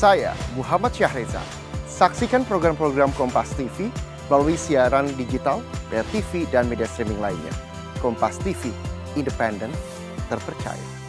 Saya, Muhammad Syahreza. Saksikan program-program Kompas TV melalui siaran digital, bayar TV, dan media streaming lainnya. Kompas TV, independen, terpercaya.